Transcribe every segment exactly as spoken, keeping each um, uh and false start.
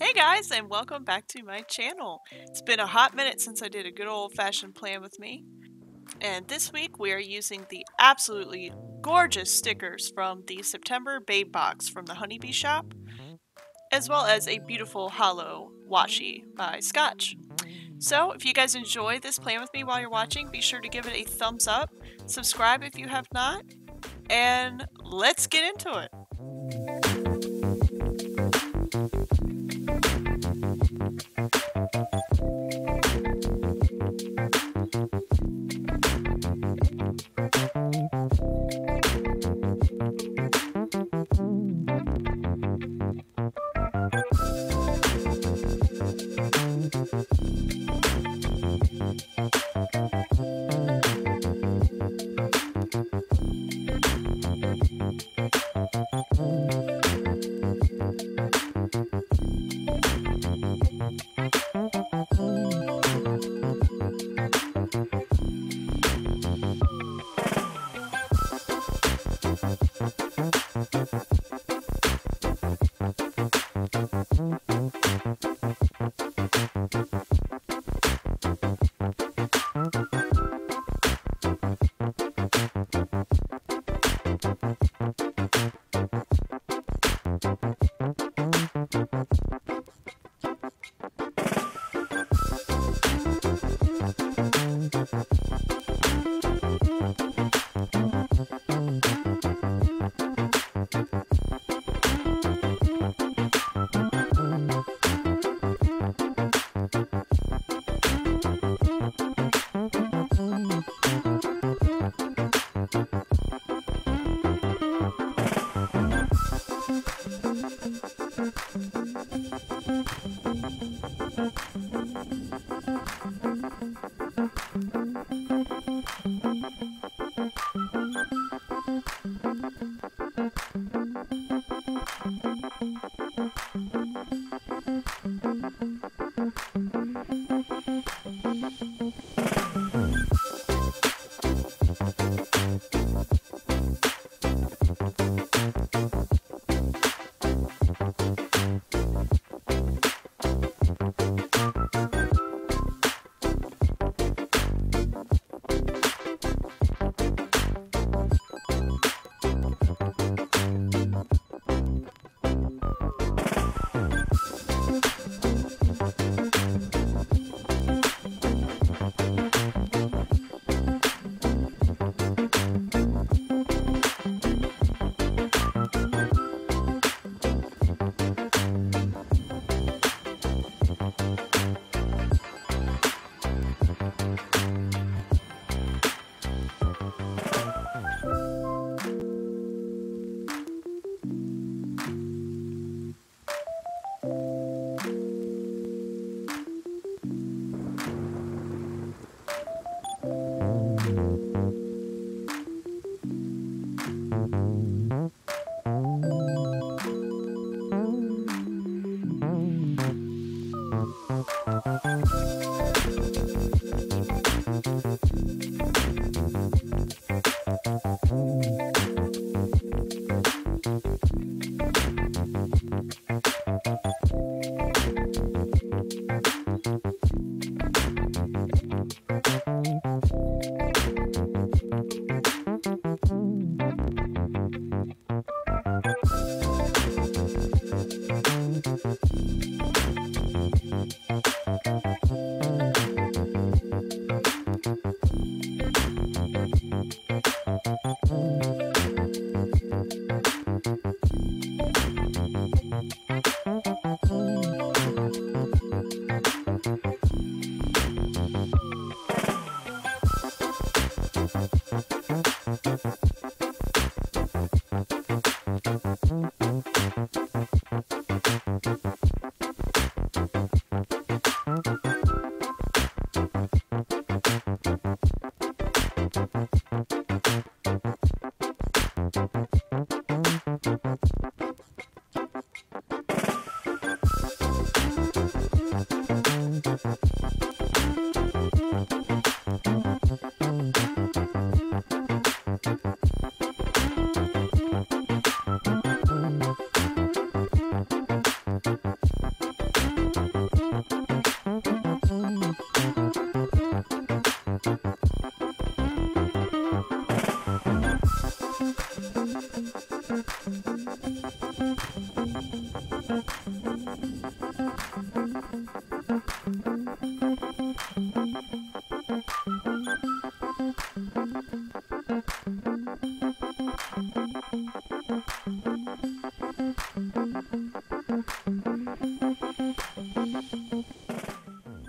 Hey guys, and welcome back to my channel. It's been a hot minute since I did a good old-fashioned plan with me, and this week we are using the absolutely gorgeous stickers from the September Babe Box from the Honeybee Shop, as well as a beautiful hollow washi by Scotch. So if you guys enjoy this plan with me while you're watching, be sure to give it a thumbs up, subscribe if you have not, and let's get into it. Thank you.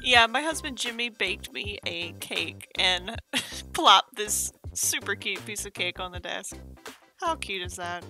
Yeah, my husband Jimmy baked me a cake and plopped this super cute piece of cake on the desk. How cute is that?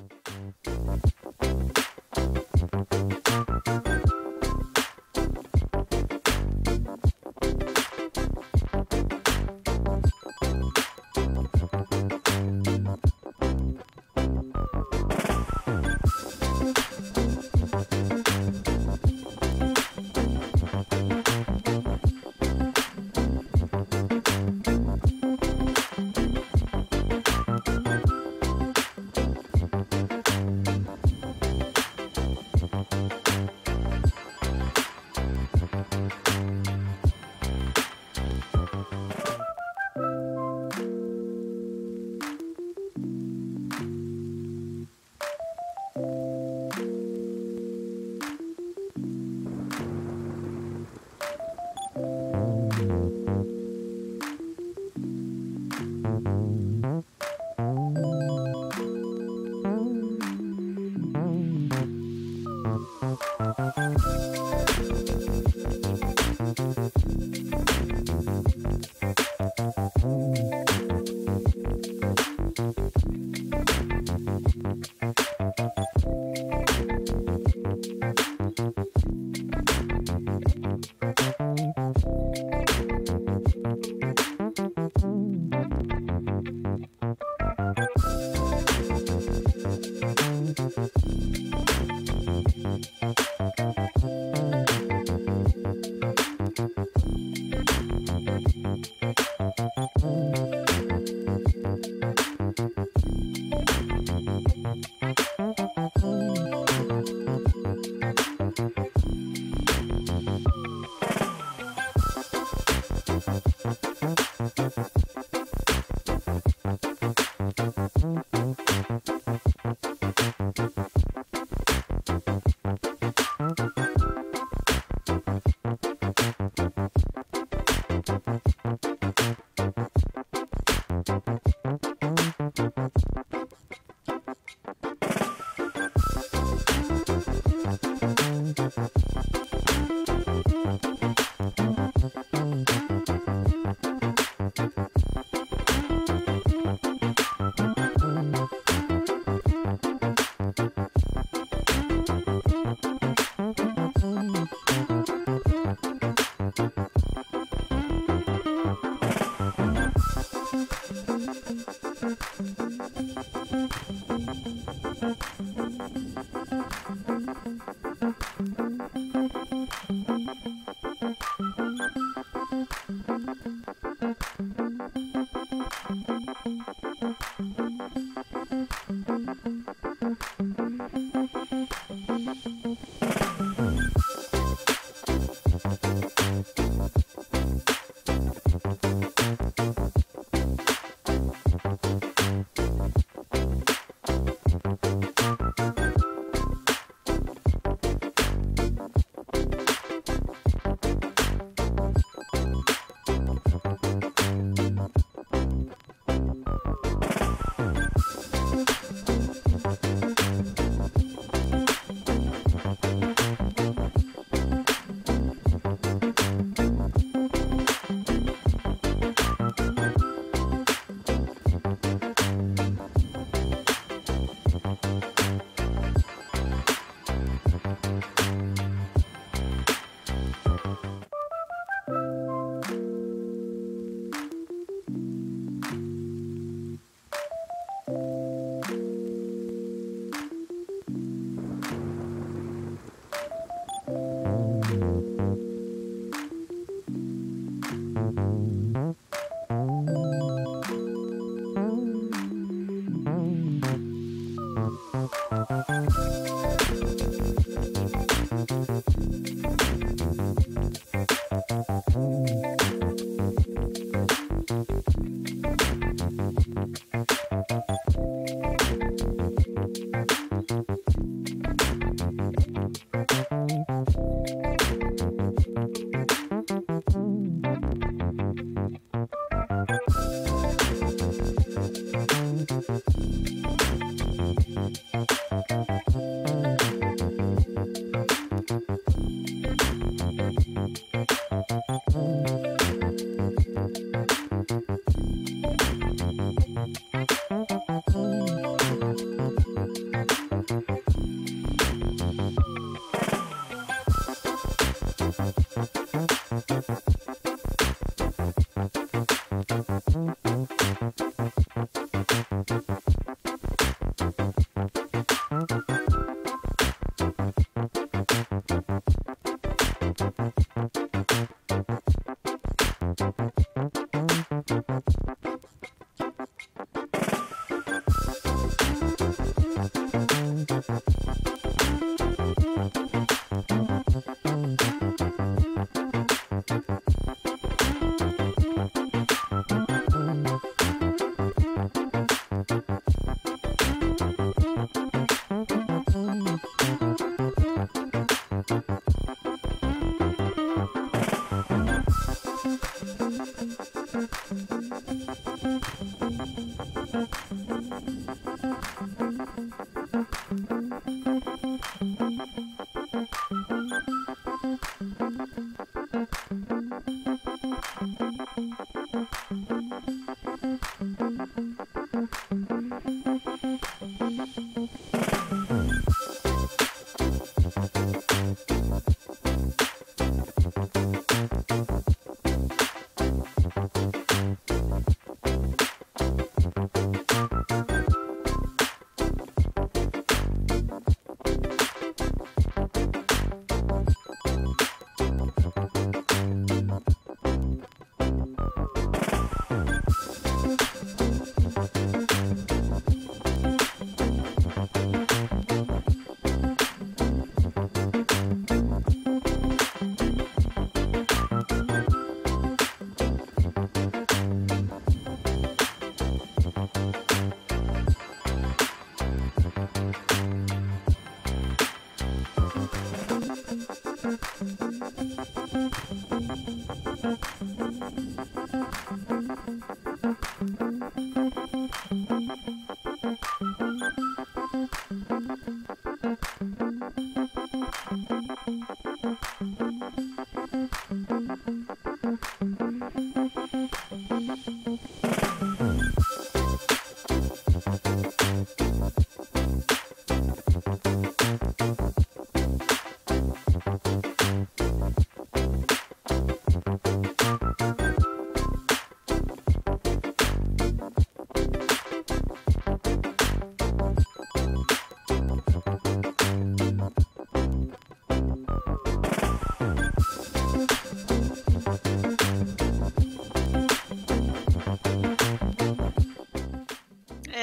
Thank you.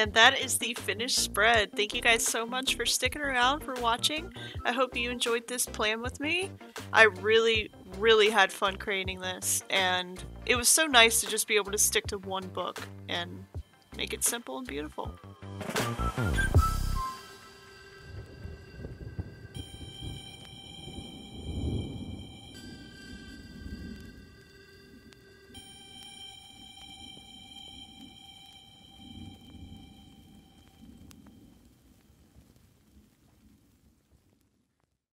And that is the finished spread. Thank you guys so much for sticking around, for watching. I hope you enjoyed this plan with me. I really, really had fun creating this, and it was so nice to just be able to stick to one book and make it simple and beautiful.